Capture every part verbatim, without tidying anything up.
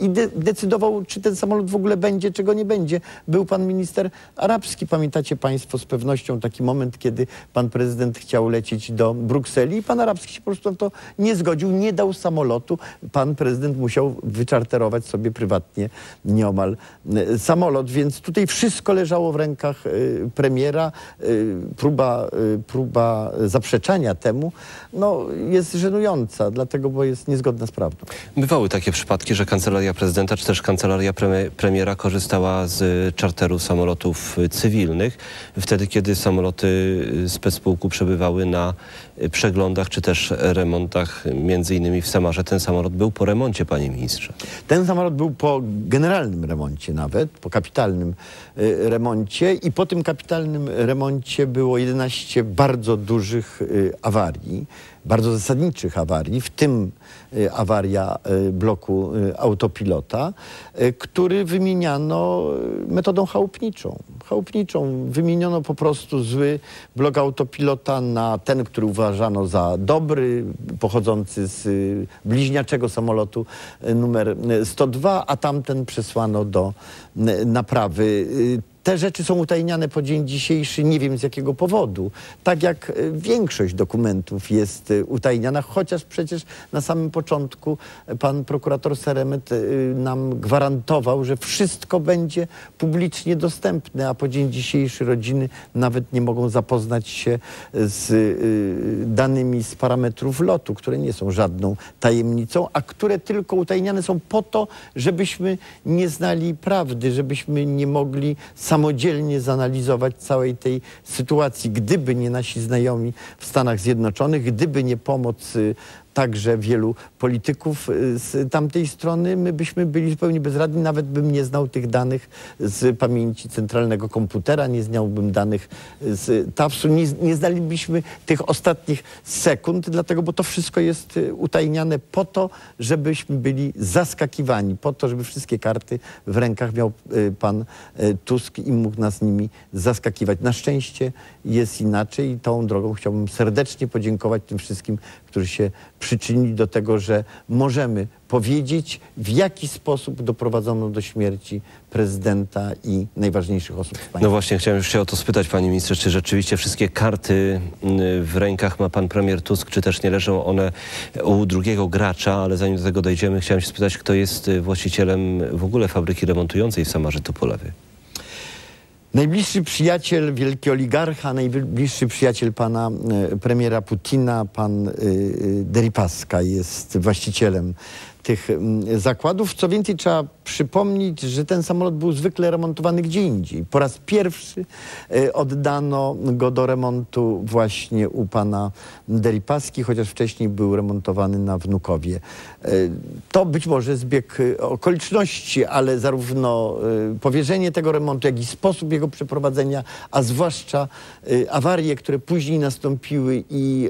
i de decydował, czy ten samolot w ogóle będzie, czy go nie będzie. Był pan minister Arabski, pamiętacie państwo z pewnością taki moment, kiedy pan prezydent chciał lecieć do Brukseli i pan Arabski się po prostu na to nie zgodził, nie dał samolotu. Pan prezydent musiał wyczarterować sobie prywatnie nieomal samolot, więc tutaj wszystko leżało w rękach premiera. Próba, próba zaprzeczania temu no, jest żenująca, dlatego, bo jest niezgodna z prawdą. Bywały takie przypadki, że kancelaria prezydenta czy też kancelaria premiera korzystała z czarteru samolotów cywilnych, wtedy kiedy samoloty specpułku przebywały na przeglądach czy też remontach, między innymi w Samarze. Ten samolot był po remoncie, panie ministrze. Ten samolot był po generalnym remoncie nawet, po kapitalnym remoncie i po tym kapitalnym remoncie było jedenaście bardzo dużych awarii, bardzo zasadniczych awarii, w tym awaria bloku autopilota, który wymieniano metodą chałupniczą. Chałupniczą wymieniono po prostu zły blok autopilota na ten, który uważano za dobry, pochodzący z bliźniaczego samolotu numer sto dwa, a tamten przesłano do naprawy. Te rzeczy są utajniane po dzień dzisiejszy, nie wiem z jakiego powodu. Tak jak większość dokumentów jest utajniana, chociaż przecież na samym początku pan prokurator Seremet nam gwarantował, że wszystko będzie publicznie dostępne, a po dzień dzisiejszy rodziny nawet nie mogą zapoznać się z danymi z parametrów lotu, które nie są żadną tajemnicą, a które tylko utajniane są po to, żebyśmy nie znali prawdy, żebyśmy nie mogli samodzielnie zanalizować całej tej sytuacji, gdyby nie nasi znajomi w Stanach Zjednoczonych, gdyby nie pomoc także wielu polityków z tamtej strony, my byśmy byli zupełnie bezradni, nawet bym nie znał tych danych z pamięci centralnego komputera, nie znałbym danych z tawsu, nie, nie znalibyśmy tych ostatnich sekund, dlatego, bo to wszystko jest utajniane po to, żebyśmy byli zaskakiwani, po to, żeby wszystkie karty w rękach miał pan Tusk i mógł nas nimi zaskakiwać. Na szczęście jest inaczej i tą drogą chciałbym serdecznie podziękować tym wszystkim, którzy się przyczynili do tego, że możemy powiedzieć, w jaki sposób doprowadzono do śmierci prezydenta i najważniejszych osób w państwie. No właśnie, chciałem już się o to spytać, panie ministrze, czy rzeczywiście wszystkie karty w rękach ma pan premier Tusk, czy też nie leżą one u drugiego gracza, ale zanim do tego dojdziemy, chciałem się spytać, kto jest właścicielem w ogóle fabryki remontującej w Samarze Tupolewy? Najbliższy przyjaciel, wielki oligarcha, najbliższy przyjaciel pana premiera Putina, pan Deripaska jest właścicielem tych zakładów. Co więcej, trzeba przypomnieć, że ten samolot był zwykle remontowany gdzie indziej. Po raz pierwszy oddano go do remontu właśnie u pana Deripaski, chociaż wcześniej był remontowany na Wnukowie. To być może zbieg okoliczności, ale zarówno powierzenie tego remontu, jak i sposób jego przeprowadzenia, a zwłaszcza awarie, które później nastąpiły i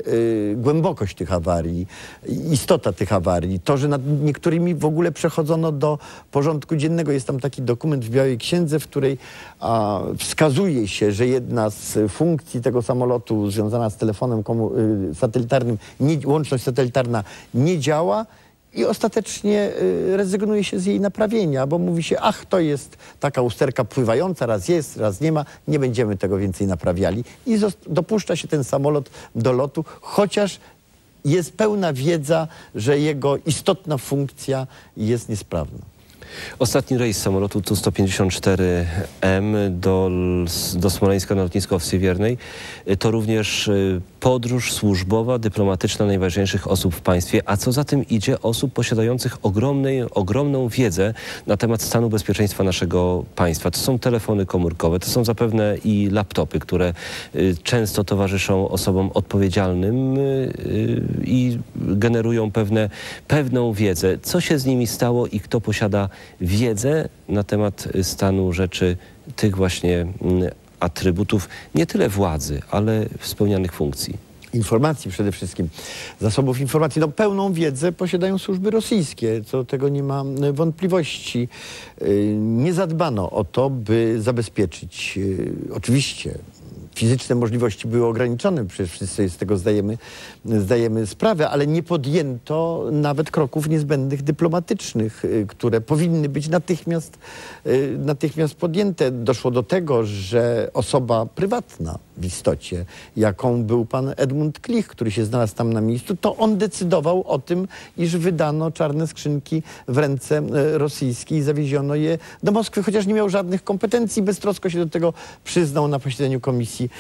głębokość tych awarii, istota tych awarii, to, że nad niektórymi w ogóle przechodzono do porządku dziennego. Jest tam taki dokument w Białej Księdze, w której a, wskazuje się, że jedna z funkcji tego samolotu związana z telefonem komu satelitarnym, nie, łączność satelitarna nie działa i ostatecznie y, rezygnuje się z jej naprawienia, bo mówi się, ach, to jest taka usterka pływająca, raz jest, raz nie ma, nie będziemy tego więcej naprawiali. I dopuszcza się ten samolot do lotu, chociaż jest pełna wiedza, że jego istotna funkcja jest niesprawna. Ostatni rejs samolotu tu sto pięćdziesiąt cztery M do, do Smoleńska na lotnisko w Siewiernej to również podróż służbowa, dyplomatyczna najważniejszych osób w państwie, a co za tym idzie osób posiadających ogromnej, ogromną wiedzę na temat stanu bezpieczeństwa naszego państwa. To są telefony komórkowe, to są zapewne i laptopy, które często towarzyszą osobom odpowiedzialnym i generują pewne, pewną wiedzę. Co się z nimi stało i kto posiada wiedzę na temat stanu rzeczy, tych właśnie atrybutów, nie tyle władzy, ale spełnianych funkcji. Informacji przede wszystkim, zasobów informacji. No, pełną wiedzę posiadają służby rosyjskie, co tego nie ma wątpliwości. Nie zadbano o to, by zabezpieczyć oczywiście fizyczne możliwości były ograniczone, przecież wszyscy sobie z tego zdajemy, zdajemy sprawę, ale nie podjęto nawet kroków niezbędnych dyplomatycznych, które powinny być natychmiast, natychmiast podjęte. Doszło do tego, że osoba prywatna w istocie, jaką był pan Edmund Klich, który się znalazł tam na miejscu, to on decydował o tym, iż wydano czarne skrzynki w ręce rosyjskie i zawieziono je do Moskwy, chociaż nie miał żadnych kompetencji, beztrosko się do tego przyznał na posiedzeniu komisji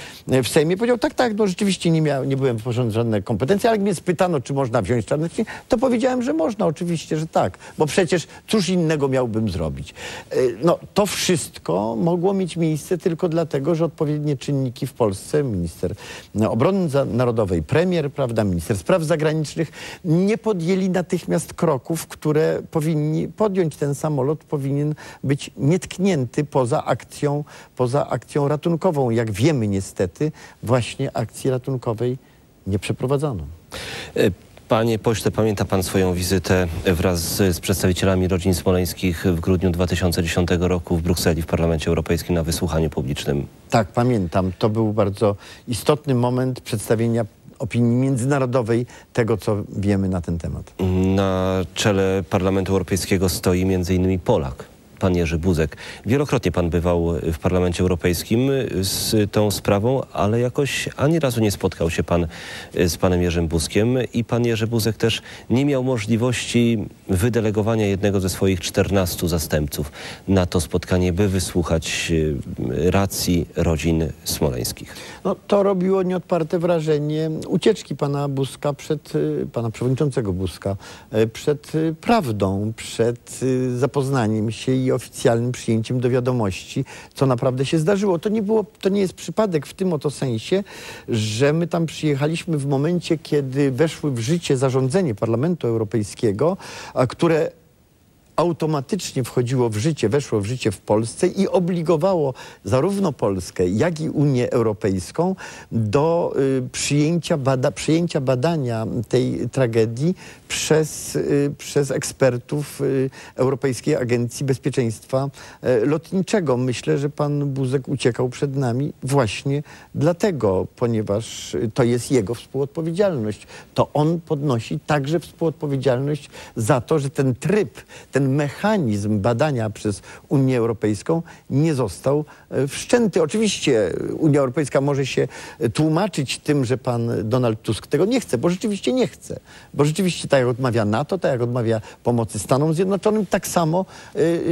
w Sejmie. Powiedział, tak, tak, no rzeczywiście nie, miał, nie byłem wyposażony w żadne kompetencje, ale jak mnie spytano, czy można wziąć czarne skrzynki, to powiedziałem, że można, oczywiście, że tak, bo przecież cóż innego miałbym zrobić. No, to wszystko mogło mieć miejsce tylko dlatego, że odpowiednie czynniki w Polsce, minister obrony narodowej, premier, prawda, minister spraw zagranicznych, nie podjęli natychmiast kroków, które powinni podjąć. Ten samolot powinien być nietknięty poza akcją, poza akcją ratunkową. Jak wiemy niestety, właśnie akcji ratunkowej nie przeprowadzono. Panie pośle, pamięta pan swoją wizytę wraz z przedstawicielami rodzin smoleńskich w grudniu dwa tysiące dziesiątego roku w Brukseli w Parlamencie Europejskim na wysłuchaniu publicznym? Tak, pamiętam. To był bardzo istotny moment przedstawienia opinii międzynarodowej tego, co wiemy na ten temat. Na czele Parlamentu Europejskiego stoi m.in. Polak, pan Jerzy Buzek. Wielokrotnie pan bywał w Parlamencie Europejskim z tą sprawą, ale jakoś ani razu nie spotkał się pan z panem Jerzym Buzkiem i pan Jerzy Buzek też nie miał możliwości wydelegowania jednego ze swoich czternastu zastępców na to spotkanie, by wysłuchać racji rodzin smoleńskich. No, to robiło nieodparte wrażenie ucieczki pana Buzka przed, pana przewodniczącego Buzka, przed prawdą, przed zapoznaniem się i oficjalnym przyjęciem do wiadomości, co naprawdę się zdarzyło. To nie było, to nie jest przypadek w tym oto sensie, że my tam przyjechaliśmy w momencie, kiedy weszły w życie zarządzenie Parlamentu Europejskiego, które automatycznie wchodziło w życie, weszło w życie w Polsce i obligowało zarówno Polskę, jak i Unię Europejską do y, przyjęcia, bada, przyjęcia badania tej tragedii przez, y, przez ekspertów y, Europejskiej Agencji Bezpieczeństwa y, Lotniczego. Myślę, że pan Buzek uciekał przed nami właśnie dlatego, ponieważ to jest jego współodpowiedzialność. To on podnosi także współodpowiedzialność za to, że ten tryb, ten mechanizm badania przez Unię Europejską nie został wszczęty. Oczywiście Unia Europejska może się tłumaczyć tym, że pan Donald Tusk tego nie chce, bo rzeczywiście nie chce. Bo rzeczywiście tak jak odmawia NATO, tak jak odmawia pomocy Stanom Zjednoczonym, tak samo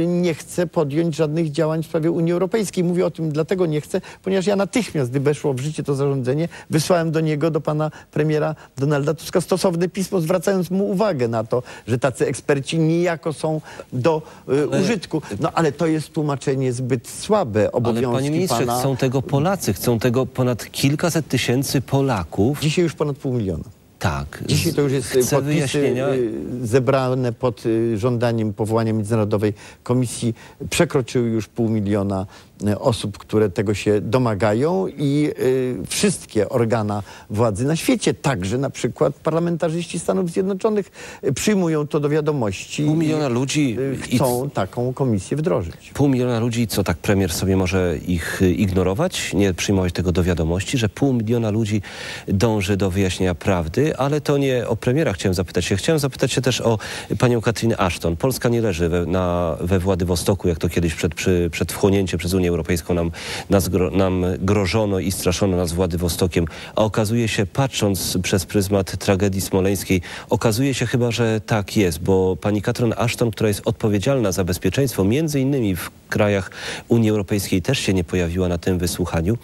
nie chce podjąć żadnych działań w sprawie Unii Europejskiej. Mówię o tym dlatego nie chcę, ponieważ ja natychmiast, gdy weszło w życie to zarządzenie, wysłałem do niego, do pana premiera Donalda Tuska stosowne pismo, zwracając mu uwagę na to, że tacy eksperci niejako są do y, użytku. No ale to jest tłumaczenie zbyt słabe. Obowiązki pana... Ale panie ministrze, pana... chcą tego Polacy, chcą tego ponad kilkaset tysięcy Polaków. Dzisiaj już ponad pół miliona. Tak. Dzisiaj to już jest podpisy wyjaśnienia... zebrane pod żądaniem powołania Międzynarodowej Komisji przekroczyły już pół miliona osób, które tego się domagają i y, wszystkie organa władzy na świecie, także na przykład parlamentarzyści Stanów Zjednoczonych przyjmują to do wiadomości. Pół miliona ludzi chcą i... taką komisję wdrożyć. Pół miliona ludzi, co tak premier sobie może ich ignorować, nie przyjmować tego do wiadomości, że pół miliona ludzi dąży do wyjaśnienia prawdy, ale to nie o premiera chciałem zapytać się. Chciałem zapytać się też o panią Catherine Ashton. Polska nie leży we, na, we Władywostoku, jak to kiedyś przed, przy, przed wchłonięciem przez Unię Europejską nam, nas, nam grożono i straszono nas Władywostokiem, a okazuje się, patrząc przez pryzmat tragedii smoleńskiej, okazuje się chyba, że tak jest, bo pani Catherine Ashton, która jest odpowiedzialna za bezpieczeństwo, między innymi w krajach Unii Europejskiej, też się nie pojawiła na tym wysłuchaniu,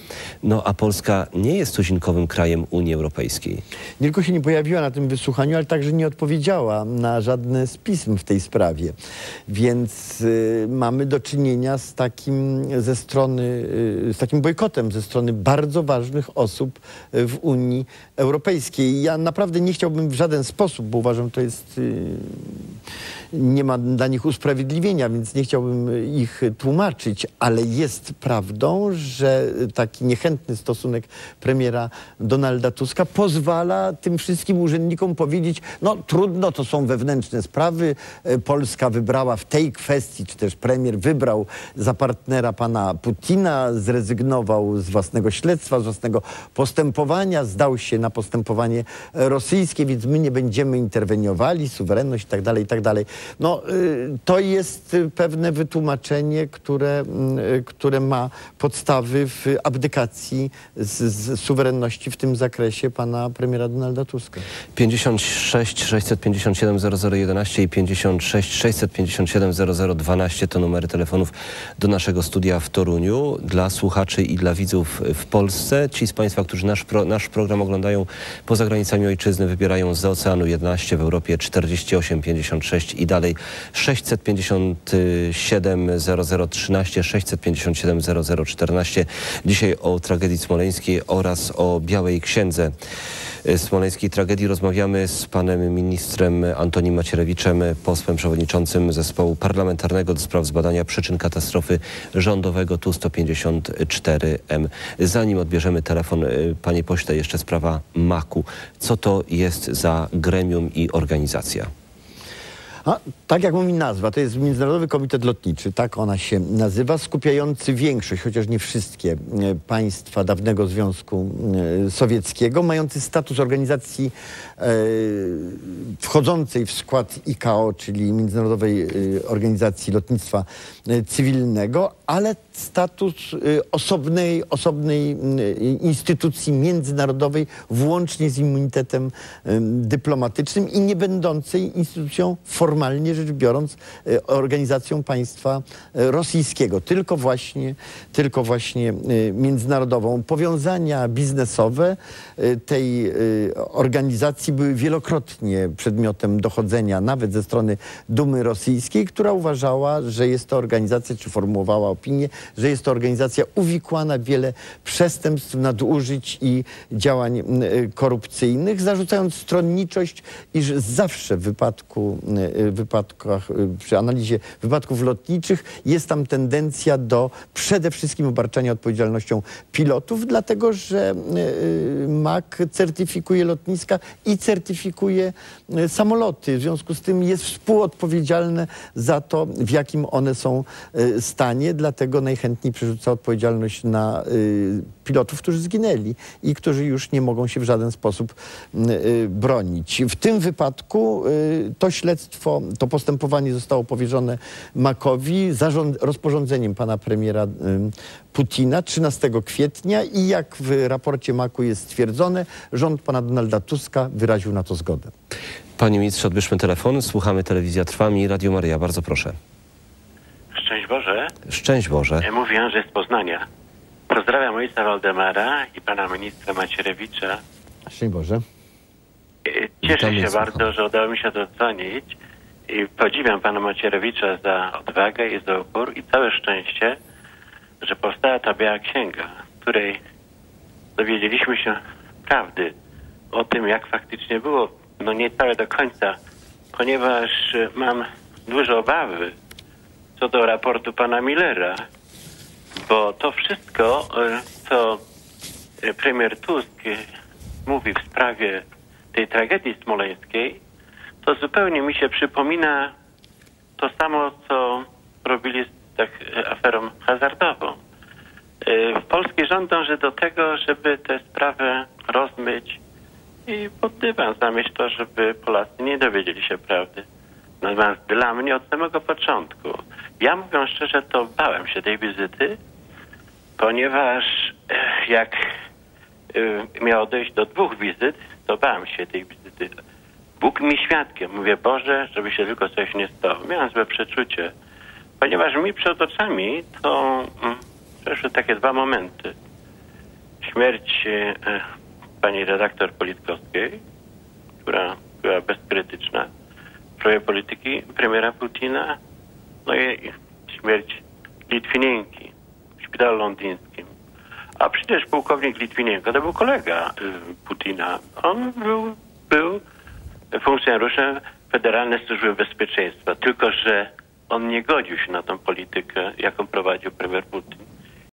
no a Polska nie jest tuzinkowym krajem Unii Europejskiej. Nie tylko się nie pojawiła na tym wysłuchaniu, ale także nie odpowiedziała na żadne z pism w tej sprawie, więc y, mamy do czynienia z takim ze strony, z takim bojkotem ze strony bardzo ważnych osób w Unii Europejskiej. Ja naprawdę nie chciałbym w żaden sposób, bo uważam, to jest... nie ma dla nich usprawiedliwienia, więc nie chciałbym ich tłumaczyć, ale jest prawdą, że taki niechętny stosunek premiera Donalda Tuska pozwala tym, wszystkim urzędnikom powiedzieć, no trudno, to są wewnętrzne sprawy. Polska wybrała w tej kwestii, czy też premier wybrał za partnera pana Putina, zrezygnował z własnego śledztwa, z własnego postępowania, zdał się na postępowanie rosyjskie, więc my nie będziemy interweniowali, suwerenność i tak dalej, i tak dalej. No to jest pewne wytłumaczenie, które, które ma podstawy w abdykacji z, z suwerenności w tym zakresie pana premiera Donalda Tuska. pięćdziesiąt sześć sześćset pięćdziesiąt siedem zero zero jedenaście i pięćdziesiąt sześć sześćset pięćdziesiąt siedem zero zero dwanaście to numery telefonów do naszego studia w Toruniu. Dla słuchaczy i dla widzów w Polsce, ci z Państwa, którzy nasz, pro, nasz program oglądają poza granicami ojczyzny, wybierają z oceanu jedenaście, w Europie czterdzieści osiem pięćdziesiąt sześć i dalej sześćset pięćdziesiąt siedem zero zero trzynaście, sześćset pięćdziesiąt siedem zero zero czternaście. Dzisiaj o tragedii smoleńskiej oraz o Białej Księdze Smoleńskiej Tragedii rozmawiamy z panem ministrem Antonim Macierewiczem, posłem przewodniczącym Zespołu Parlamentarnego do spraw zbadania przyczyn katastrofy rządowego tu sto pięćdziesiąt cztery M. Zanim odbierzemy telefon, panie pośle, jeszcze sprawa maku. Co to jest za gremium i organizacja? A, tak jak mówi nazwa, to jest Międzynarodowy Komitet Lotniczy, tak ona się nazywa, skupiający większość, chociaż nie wszystkie państwa dawnego Związku Sowieckiego, mający status organizacji e, wchodzącej w skład I C A O, czyli Międzynarodowej Organizacji Lotnictwa Cywilnego, ale status osobnej, osobnej instytucji międzynarodowej, włącznie z immunitetem dyplomatycznym i nie będącej instytucją formalnie rzecz biorąc organizacją państwa rosyjskiego, tylko właśnie, tylko właśnie międzynarodową. Powiązania biznesowe tej organizacji były wielokrotnie przedmiotem dochodzenia nawet ze strony Dumy Rosyjskiej, która uważała, że jest to organizacja, czy formułowała opinię, że jest to organizacja uwikłana w wiele przestępstw, nadużyć i działań korupcyjnych, zarzucając stronniczość, iż zawsze w wypadku wypadkach, przy analizie wypadków lotniczych jest tam tendencja do przede wszystkim obarczania odpowiedzialnością pilotów, dlatego że mak certyfikuje lotniska i certyfikuje samoloty. W związku z tym jest współodpowiedzialne za to, w jakim one są stanie, dlatego najchętniej przerzuca odpowiedzialność na pilotów, którzy zginęli i którzy już nie mogą się w żaden sposób bronić. W tym wypadku to śledztwo To postępowanie zostało powierzone makowi zarząd, rozporządzeniem pana premiera Putina trzynastego kwietnia i jak w raporcie maku jest stwierdzone, rząd pana Donalda Tuska wyraził na to zgodę. Panie ministrze, odbierzmy telefon. Słuchamy Telewizja Trwam i Radio Maria. Bardzo proszę. Szczęść Boże. Szczęść Boże. Mówi Andrzej z Poznania. Pozdrawiam ojca Waldemara i pana ministra Macierewicza. Szczęść Boże. Cieszę się bardzo, że udało mi się dodzwonić i podziwiam pana Macierewicza za odwagę i za upór i całe szczęście, że powstała ta Biała Księga, w której dowiedzieliśmy się prawdy o tym, jak faktycznie było. No nie całe do końca, ponieważ mam duże obawy co do raportu pana Millera, bo to wszystko, co premier Tusk mówi w sprawie tej tragedii smoleńskiej, to zupełnie mi się przypomina to samo, co robili z tak, aferą hazardową. Polski rząd dąży do tego, żeby tę sprawę rozmyć i pod dywan zamieść to, żeby Polacy nie dowiedzieli się prawdy. Natomiast dla mnie od samego początku, ja mówiąc szczerze, to bałem się tej wizyty, ponieważ jak miało dojść do dwóch wizyt, to bałem się tej wizyty. Bóg mi świadkiem. Mówię, Boże, żeby się tylko coś nie stało. Miałem złe przeczucie. Ponieważ mi przed oczami to mm, przeszły takie dwa momenty. Śmierć e, pani redaktor Politkowskiej, która była bezkrytyczna w sprawie polityki premiera Putina, no i śmierć Litwinienki w szpitalu londyńskim. A przecież pułkownik Litwinienka to był kolega Putina. On był, był funkcjonariuszem Federalnej Służby Bezpieczeństwa. Tylko że on nie godził się na tą politykę, jaką prowadził premier Putin.